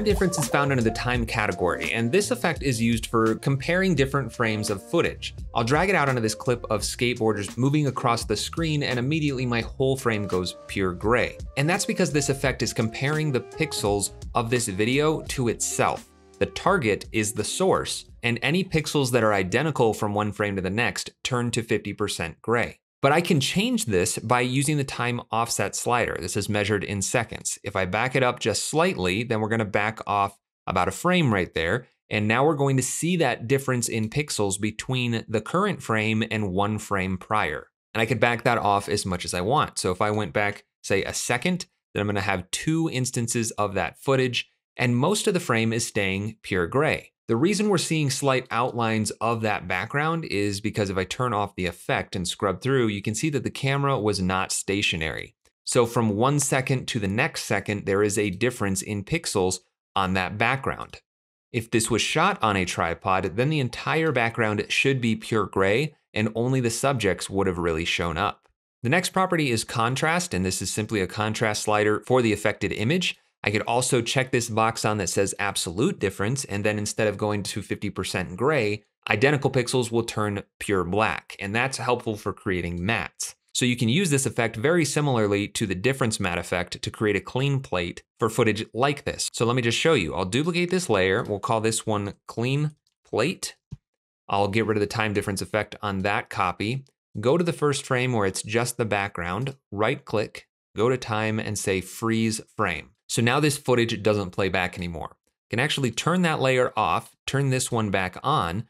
Time difference is found under the time category, and this effect is used for comparing different frames of footage. I'll drag it out onto this clip of skateboarders moving across the screen, and immediately my whole frame goes pure gray. And that's because this effect is comparing the pixels of this video to itself. The target is the source, and any pixels that are identical from one frame to the next turn to 50% gray. But I can change this by using the time offset slider. This is measured in seconds. If I back it up just slightly, then we're gonna back off about a frame right there. And now we're going to see that difference in pixels between the current frame and one frame prior. And I could back that off as much as I want. So if I went back, say, a second, then I'm gonna have two instances of that footage, and most of the frame is staying pure gray. The reason we're seeing slight outlines of that background is because if I turn off the effect and scrub through, you can see that the camera was not stationary. So from 1 second to the next second, there is a difference in pixels on that background. If this was shot on a tripod, then the entire background should be pure gray and only the subjects would have really shown up. The next property is contrast, and this is simply a contrast slider for the affected image. I could also check this box on that says absolute difference, and then instead of going to 50% gray, identical pixels will turn pure black, and that's helpful for creating mats. So you can use this effect very similarly to the difference mat effect to create a clean plate for footage like this. So let me just show you. I'll duplicate this layer. We'll call this one clean plate. I'll get rid of the time difference effect on that copy. Go to the first frame where it's just the background, right click, go to time and say freeze frame. So now this footage doesn't play back anymore. I can actually turn that layer off, turn this one back on,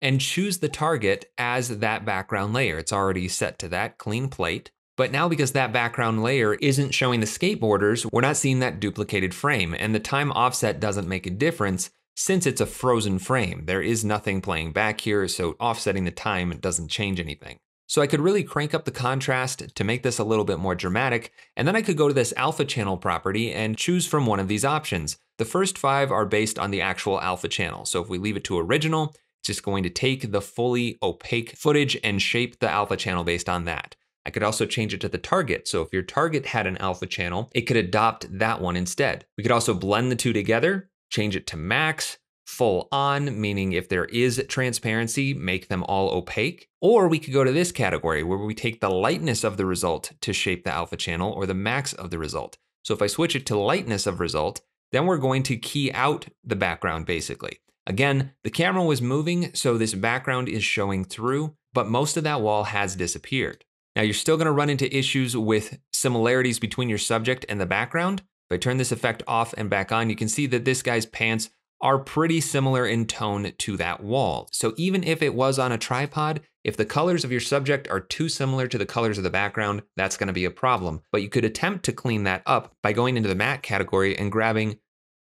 and choose the target as that background layer. It's already set to that clean plate. But now because that background layer isn't showing the skateboarders, we're not seeing that duplicated frame, and the time offset doesn't make a difference since it's a frozen frame. There is nothing playing back here, so offsetting the time doesn't change anything. So I could really crank up the contrast to make this a little bit more dramatic, and then I could go to this alpha channel property and choose from one of these options. The first five are based on the actual alpha channel. So if we leave it to original, it's just going to take the fully opaque footage and shape the alpha channel based on that. I could also change it to the target. So if your target had an alpha channel, it could adopt that one instead. We could also blend the two together, change it to max, full on, meaning if there is transparency, make them all opaque. Or we could go to this category where we take the lightness of the result to shape the alpha channel or the max of the result. So if I switch it to lightness of result, then we're going to key out the background basically. Again, the camera was moving, so this background is showing through, but most of that wall has disappeared. Now you're still gonna run into issues with similarities between your subject and the background. If I turn this effect off and back on, you can see that this guy's pants are pretty similar in tone to that wall. So even if it was on a tripod, if the colors of your subject are too similar to the colors of the background, that's gonna be a problem. But you could attempt to clean that up by going into the matte category and grabbing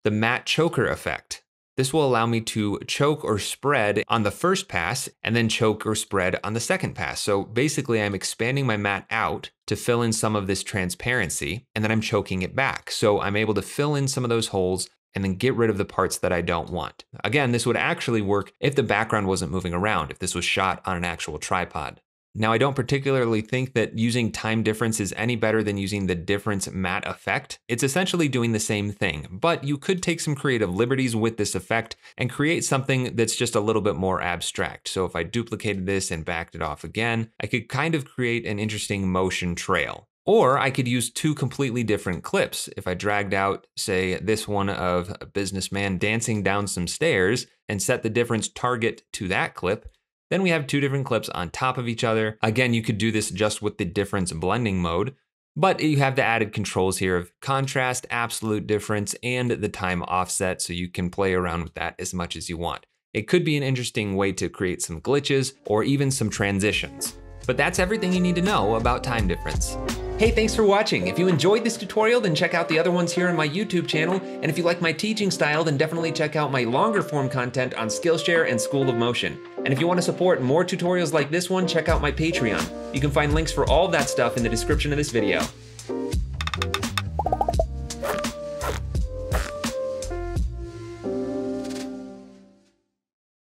the matte choker effect. This will allow me to choke or spread on the first pass and then choke or spread on the second pass. So basically I'm expanding my mat out to fill in some of this transparency, and then I'm choking it back. So I'm able to fill in some of those holes and then get rid of the parts that I don't want. Again, this would actually work if the background wasn't moving around, if this was shot on an actual tripod. Now, I don't particularly think that using time difference is any better than using the difference matte effect. It's essentially doing the same thing, but you could take some creative liberties with this effect and create something that's just a little bit more abstract. So if I duplicated this and backed it off again, I could kind of create an interesting motion trail. Or I could use two completely different clips. If I dragged out, say, this one of a businessman dancing down some stairs and set the difference target to that clip, then we have two different clips on top of each other. Again, you could do this just with the difference blending mode, but you have the added controls here of contrast, absolute difference, and the time offset, so you can play around with that as much as you want. It could be an interesting way to create some glitches or even some transitions. But that's everything you need to know about time difference. Hey, thanks for watching. If you enjoyed this tutorial, then check out the other ones here on my YouTube channel. And if you like my teaching style, then definitely check out my longer form content on Skillshare and School of Motion. And if you want to support more tutorials like this one, check out my Patreon. You can find links for all that stuff in the description of this video.